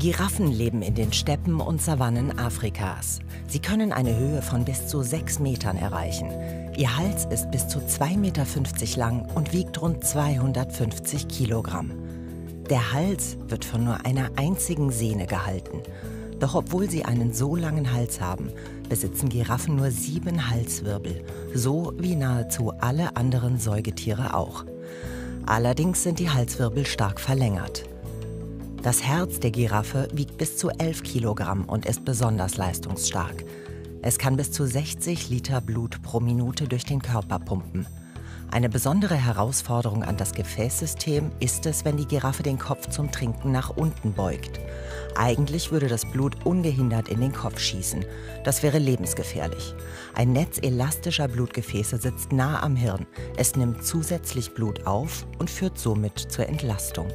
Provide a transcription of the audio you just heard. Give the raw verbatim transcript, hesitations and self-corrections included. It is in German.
Giraffen leben in den Steppen und Savannen Afrikas. Sie können eine Höhe von bis zu sechs Metern erreichen. Ihr Hals ist bis zu zwei Komma fünfzig Meter lang und wiegt rund zweihundertfünfzig Kilogramm. Der Hals wird von nur einer einzigen Sehne gehalten. Doch obwohl sie einen so langen Hals haben, besitzen Giraffen nur sieben Halswirbel, so wie nahezu alle anderen Säugetiere auch. Allerdings sind die Halswirbel stark verlängert. Das Herz der Giraffe wiegt bis zu elf Kilogramm und ist besonders leistungsstark. Es kann bis zu sechzig Liter Blut pro Minute durch den Körper pumpen. Eine besondere Herausforderung an das Gefäßsystem ist es, wenn die Giraffe den Kopf zum Trinken nach unten beugt. Eigentlich würde das Blut ungehindert in den Kopf schießen. Das wäre lebensgefährlich. Ein Netz elastischer Blutgefäße sitzt nah am Hirn. Es nimmt zusätzlich Blut auf und führt somit zur Entlastung.